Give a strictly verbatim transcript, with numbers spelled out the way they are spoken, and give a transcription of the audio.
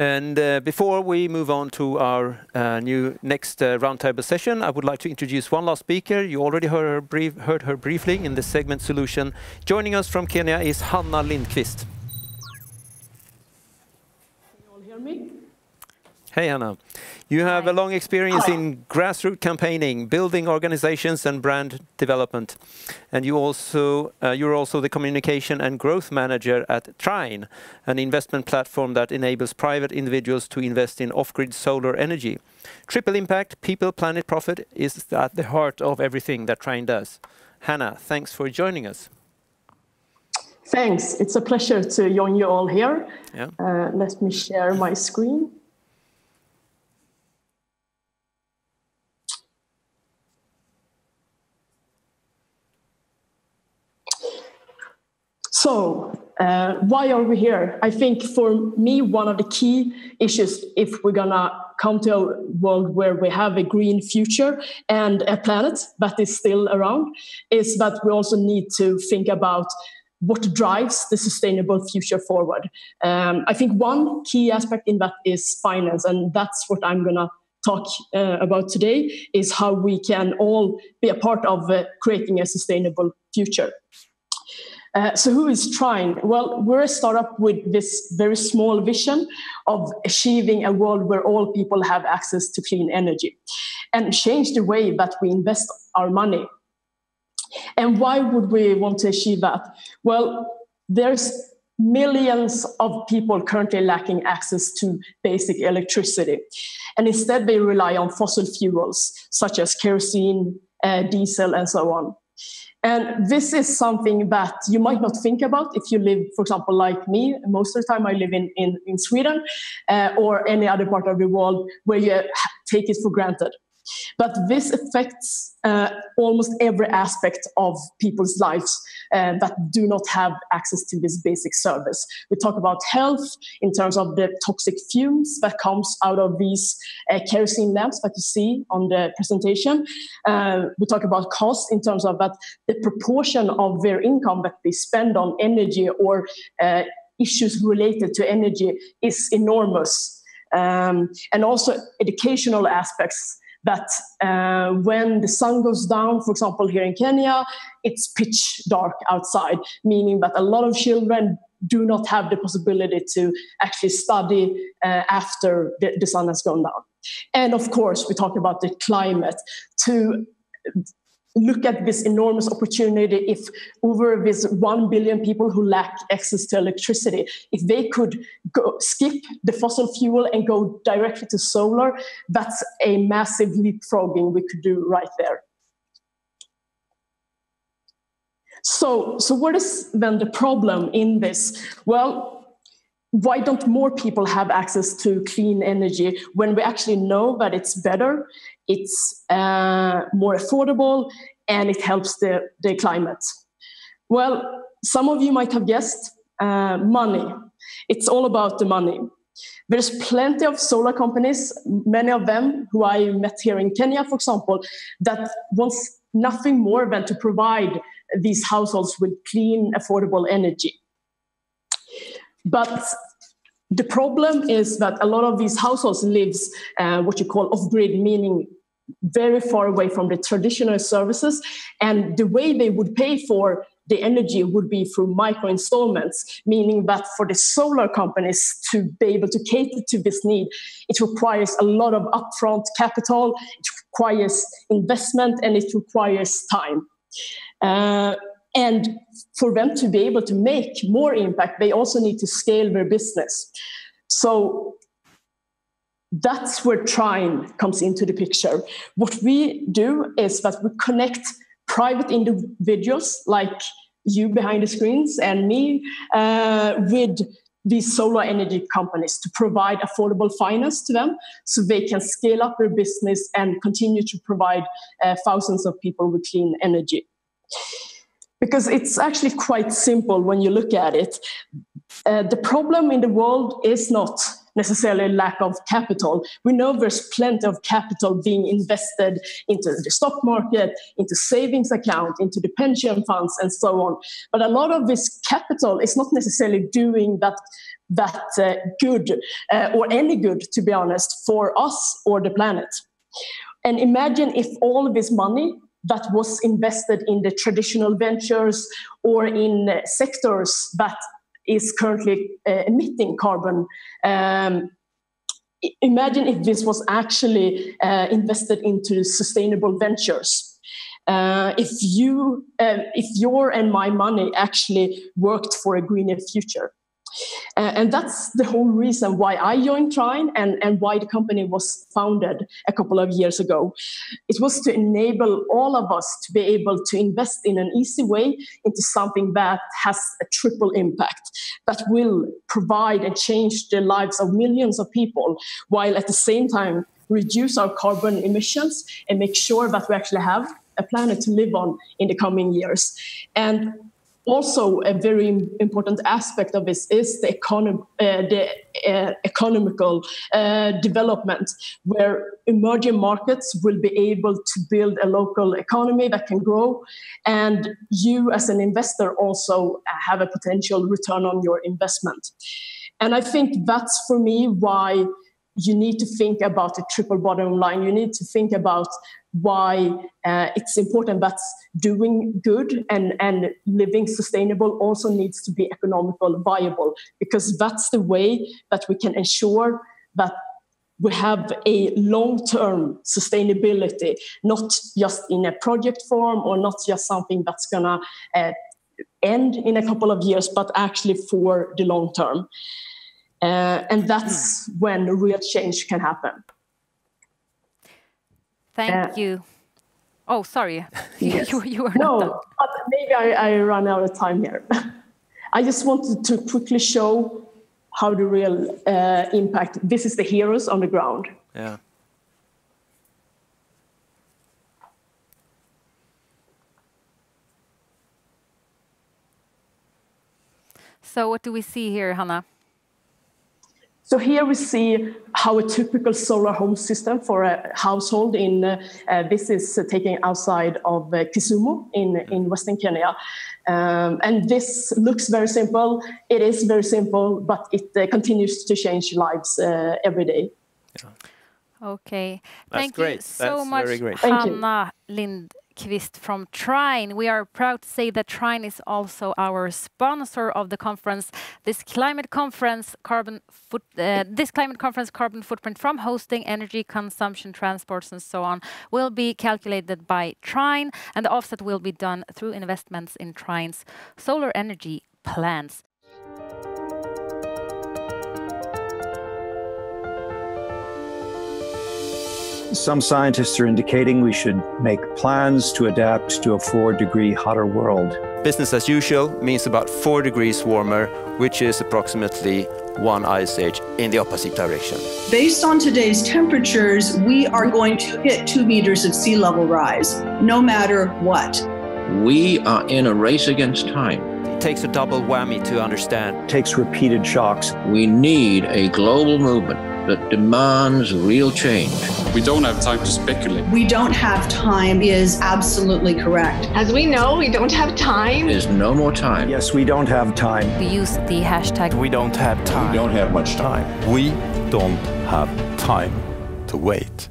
And uh, before we move on to our uh, new next uh, roundtable session, I would like to introduce one last speaker. You already heard her, brief, heard her briefly in the segment Solution. Joining us from Kenya is Hanna Lindquist. Can you all hear me? Hey, Hanna. You have Hi. a long experience Hi. in grassroots campaigning, building organizations, and brand development. And you also, uh, you're also the communication and growth manager at Trine, an investment platform that enables private individuals to invest in off-grid solar energy. Triple impact, people, planet, profit is at the heart of everything that Trine does. Hanna, thanks for joining us. Thanks. It's a pleasure to join you all here. Yeah. Uh, let me share my screen. So, uh, why are we here? I think for me, one of the key issues, if we're gonna come to a world where we have a green future and a planet that is still around, is that we also need to think about what drives the sustainable future forward. Um, I think one key aspect in that is finance, and that's what I'm gonna talk uh, about today, is how we can all be a part of uh, creating a sustainable future. Uh, so who is Trine? Well, we're a startup with this very small vision of achieving a world where all people have access to clean energy and change the way that we invest our money. And why would we want to achieve that? Well, there's millions of people currently lacking access to basic electricity. And instead, they rely on fossil fuels, such as kerosene, uh, diesel, and so on. And this is something that you might not think about if you live, for example, like me. Most of the time I live in, in, in Sweden uh, or any other part of the world where you take it for granted. But this affects uh, almost every aspect of people's lives uh, that do not have access to this basic service. We talk about health in terms of the toxic fumes that comes out of these uh, kerosene lamps that you see on the presentation. Uh, we talk about cost in terms of that the proportion of their income that they spend on energy or uh, issues related to energy is enormous. Um, and also educational aspects. That uh, when the sun goes down, for example, here in Kenya, it's pitch dark outside, meaning that a lot of children do not have the possibility to actually study uh, after the, the sun has gone down. And of course, we talk about the climate. To look at this enormous opportunity, if over this one billion people who lack access to electricity, if they could go skip the fossil fuel and go directly to solar, that's a massive leapfrogging we could do right there. So, so what is then the problem in this? Well, why don't more people have access to clean energy when we actually know that it's better, it's uh, more affordable, and it helps the, the climate? Well, some of you might have guessed, uh, money. It's all about the money. There's plenty of solar companies, many of them who I met here in Kenya, for example, that wants nothing more than to provide these households with clean, affordable energy. But the problem is that a lot of these households lives uh, what you call off-grid, meaning very far away from the traditional services. And the way they would pay for the energy would be through micro installments, meaning that for the solar companies to be able to cater to this need, it requires a lot of upfront capital, it requires investment, and it requires time. Uh, And for them to be able to make more impact, they also need to scale their business. So that's where Trine comes into the picture. What we do is that we connect private individuals like you behind the screens and me uh, with these solar energy companies to provide affordable finance to them so they can scale up their business and continue to provide uh, thousands of people with clean energy. Because it's actually quite simple when you look at it. Uh, the problem in the world is not necessarily lack of capital. We know there's plenty of capital being invested into the stock market, into savings account, into the pension funds, and so on. But a lot of this capital is not necessarily doing that that uh, good uh, or any good, to be honest, for us or the planet. And imagine if all of this money that was invested in the traditional ventures or in uh, sectors that is currently uh, emitting carbon. Um, imagine if this was actually uh, invested into sustainable ventures. Uh, if you, uh, if your and my money actually worked for a greener future. Uh, and that's the whole reason why I joined Trine and, and why the company was founded a couple of years ago. It was to enable all of us to be able to invest in an easy way into something that has a triple impact, that will provide and change the lives of millions of people, while at the same time reduce our carbon emissions and make sure that we actually have a planet to live on in the coming years. And also, a very important aspect of this is the, econo- uh, the uh, economical uh, development, where emerging markets will be able to build a local economy that can grow, and you as an investor also have a potential return on your investment. And I think that's, for me, why you need to think about the triple bottom line. You need to think about why uh, it's important that doing good and, and living sustainable also needs to be economical viable, because that's the way that we can ensure that we have a long-term sustainability, not just in a project form or not just something that's going to uh, end in a couple of years, but actually for the long term. Uh, and that's when real change can happen. Thank uh, you. Oh, sorry. Yes. you, you were no, not but maybe I, I run out of time here. I just wanted to quickly show how the real uh, impact. This is the heroes on the ground. Yeah. So what do we see here, Hanna? So here we see how a typical solar home system for a household in, uh, uh, this is uh, taken outside of uh, Kisumu in, in Western Kenya. Um, and this looks very simple. It is very simple, but it uh, continues to change lives uh, every day. Yeah. Okay. That's Thank great. you so That's much, very great. Hanna Lindquist from Trine. We are proud to say that Trine is also our sponsor of the conference. This climate conference, carbon foot, uh, this climate conference, carbon footprint from hosting, energy consumption, transports, and so on, will be calculated by Trine, and the offset will be done through investments in Trine's solar energy plants. Some scientists are indicating we should make plans to adapt to a four degree hotter world. Business as usual means about four degrees warmer, which is approximately one ice age in the opposite direction. Based on today's temperatures, we are going to hit two meters of sea level rise, no matter what. We are in a race against time. It takes a double whammy to understand. It takes repeated shocks. We need a global movement that demands real change. We don't have time to speculate. We don't have time is absolutely correct. As we know, we don't have time. There's no more time. Yes, we don't have time. We use the hashtag We don't have time. We don't have much time. We don't have time to wait.